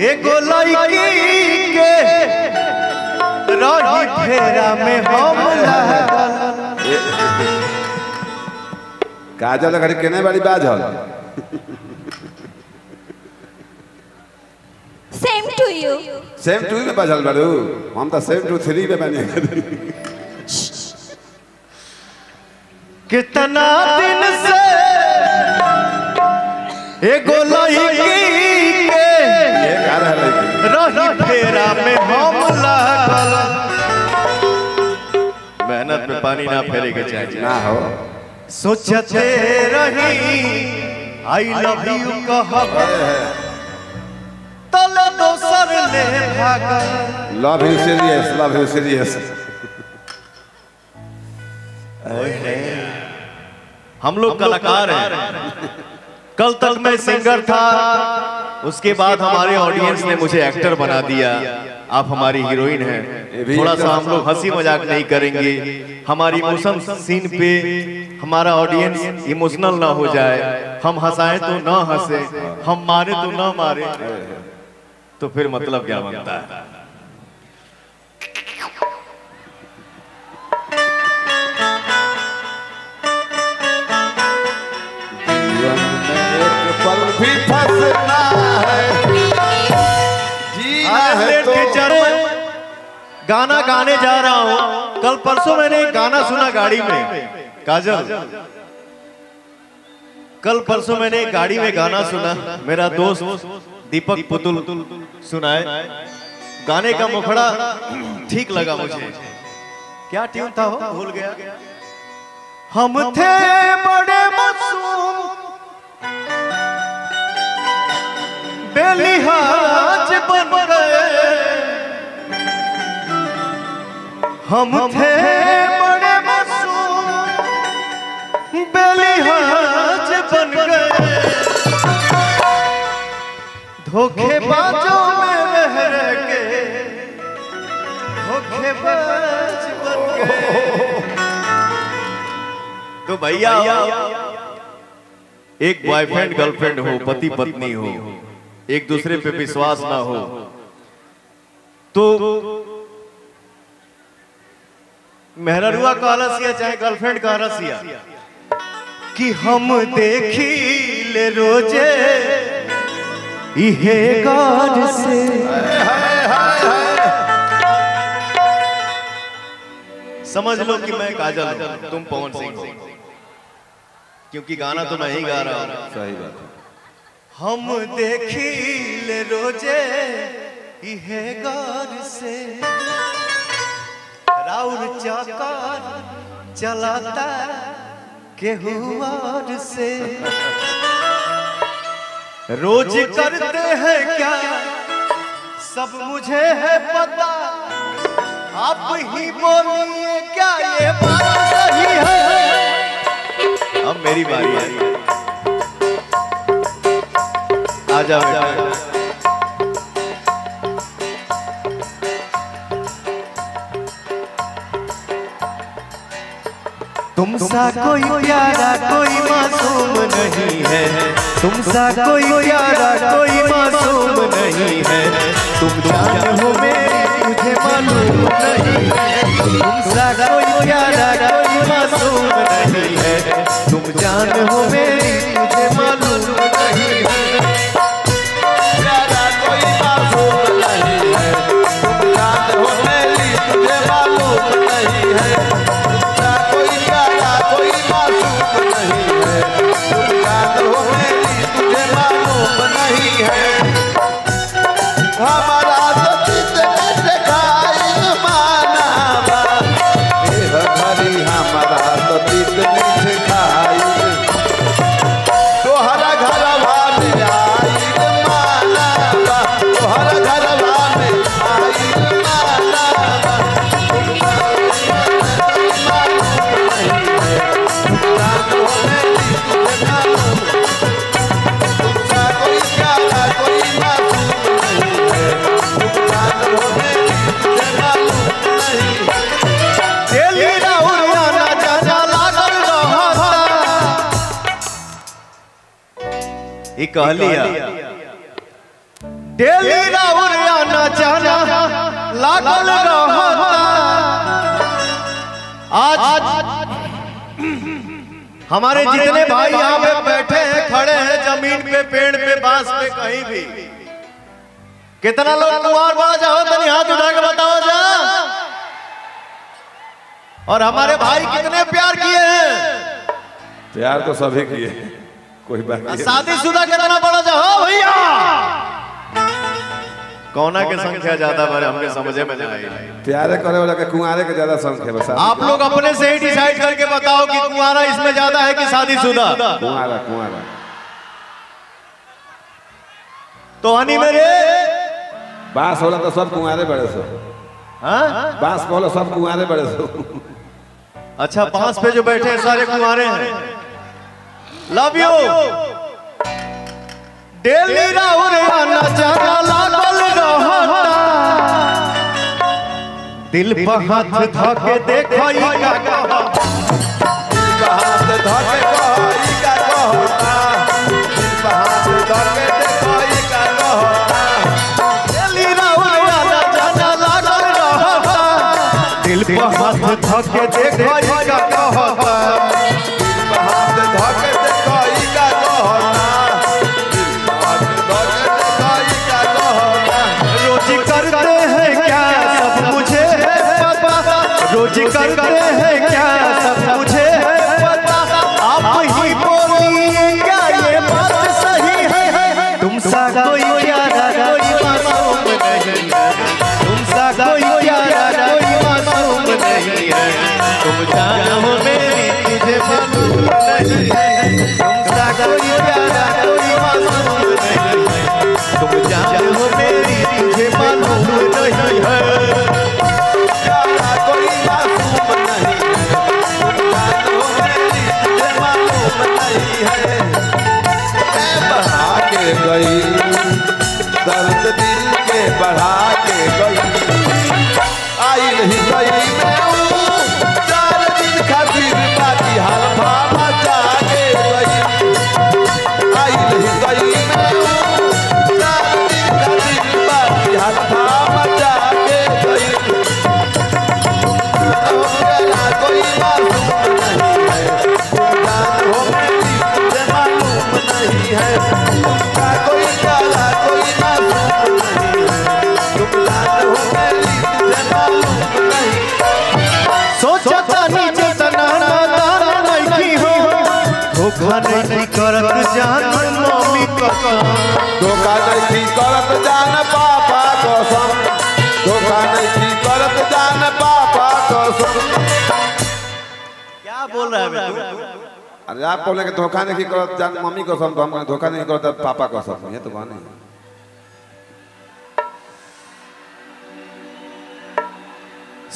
एगो लड़की के रही फेरा में हम लागल। काजल घर केने बारी बाजल। Same to you. Same to में बाजल बारू। हम तो सेम टू थ्री में बने। कितना दिन से एगो लड़की रही फेरा में हम लागल। मेहनत में पानी ना फेरे के चाहिए ना हो। सोचते रही आई लव यू कहब तल दोसर ले भागल। Love you serious, love you serious. हम लोग कलाकार हैं। कल तक मैं सिंगर था, उसके बाद हमारे ऑडियंस ने मुझे एक्टर बना दिया। आप हमारी हीरोइन हैं। थोड़ा सा हम लोग हंसी मजाक नहीं करेंगे। हमारी इमोशन सीन पे हमारा ऑडियंस इमोशनल ना हो जाए। हम हंसाए तो ना हंसे, हम मारे तो ना मारे, तो फिर मतलब क्या बनता है। फंसना है, जीना है तो गाना गाने जा रहा हूं। कल परसों मैंने गाना सुना गाड़ी में। काजल, कल परसों मैंने गाड़ी में गाना सुना। मेरा दोस्त दीपक पुतुल सुनाए। गाने का मुखड़ा ठीक लगा मुझे। क्या ट्यून था वो भूल गया। हम थे बड़े बेलिहाज बन गए, हम थे बड़े मासूम बेलिहाज बन गए। धोखेबाजों में रह के धोखेबाज बन गए। तो भैया एक बॉयफ्रेंड गर्लफ्रेंड हो, पति पत्नी हो, एक दूसरे पे विश्वास ना हो, तो मेहररुआ कहलसिया चाहे गर्लफ्रेंड कहलसिया कि हम देखी ले रोजे इहे गाज से। समझ लो कि मैं काजल हूं, तुम पवन सिंह हो, क्योंकि गाना तो मैं ही गा रहा हूं। सही बात है। हम देखी ले रोजे इहे गार से। राउर चाकार चलाता केहुआर से। रोज करते हैं क्या सब मुझे है पता, आप ही बोलिए क्या ये बात सही है। अब मेरी बारी है। आजा बेटा, तुमसा कोई प्यारा कोई मासूम नहीं है। तुमसा कोई प्यारा कोई मासूम नहीं है। तुम जान हो मेरी मुझे मालूम नहीं है। तुमसा कोई प्यारा कोई मासूम नहीं है। तुम जान हो मेरी मुझे मालूम नहीं है। कहलिया डेली राउर आना जाना लागल रहता। आज हमारे जितने भाई यहाँ पे बैठे हैं, खड़े हैं, जमीन पे, पेड़ पे, बांस पे, कहीं भी कितना लोग कुंवार बाज हो तो हाथ उठा के बताओ जा। और हमारे भाई कितने प्यार किए हैं, प्यार तो सभी किए, कोई बात नहीं। शादीशुदा कितना बड़ा जाओ भैया, कौना के संख्या ज्यादा बड़े हमके समझे में नहीं आई। प्यारे करे वाला के कुंवारे के ज्यादा संख्या बस। आप लोग अपने से ही डिसाइड करके बताओ कि कुंवारा इसमें ज्यादा है कि शादीशुदा। कुंवारा कुंवारा तो हनी मेरे बास होला तो सब कुंवारे बड़े सो। हाँ बांस बोलो सब कुंवारे बड़े सो। अच्छा बांस पे जो बैठे हैं सारे कुंवारे हैं। लव यू डेली राउर आना जाना लागल रहता। दिल पे हाथ धके देखो ई का हाथ धके देखो ई का होता। दिल पे हाथ धके देखो ई का होता। दिल पे हाथ धके देखो ई का होता। दिल पे हाथ धके देखो ई का होता। दिल पे हाथ धके देखो ई का होता। रोज करते हैं क्या सब मुझे पता। रोज करते हैं क्या सब मुझे पता। आप ही बोलिए क्या ये बात सही है। तुम सा कोई प्यारा कोई मासूम नहीं है। तुम सा कोई प्यारा कोई मासूम नहीं है। तुम जानो मेरी तुझे मालूम नहीं है। तुम सा कोई प्यारा कोई मासूम नहीं है। तुम जानो मेरी तुझे मालूम नहीं है। प्यारा कोई मासूम नहीं है। तुम जानो मेरी तुझे मालूम नहीं है। मैं बहा के गई दर्द दिल के बढ़ा के गई। आई नहीं गई मैं चार दिन खातिर बाकी हाल भामा जाके गई। आई नहीं गई मैं चार दिन खातिर बाकी हाल भामा जाके गई। तेरा कोई मालूम नहीं है। जान हो मेरी तुझे मालूम नहीं है। तेरा कोई काला कोई मालूम नहीं है। तुम जान हो मेरी सोचता नीचे तना तना नहीं हो। धोखा नहीं करत जान मम्मी कसम। धोखा नहीं करत जान पापा कसम। धोखा नहीं करत जान पापा कसम। क्या बोल रहा है तू? अरे आप बोले कि धोखा नहीं करत जान मम्मी कसम, तो हमने धोखा नहीं करत पापा कसम, ये तो गाना है।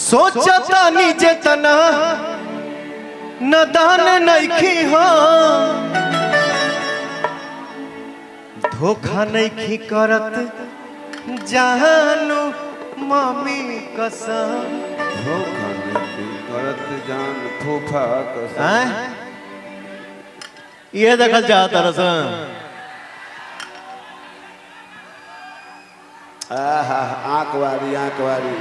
सोचता नीचे तना नदान नइखी हो। धोखा नइखी करत जानू मम्मी कसम। धोखा नइखी करत जान धोखा कसम। ये देखल जाता रसन। आहा आंख वाली आंख वाली।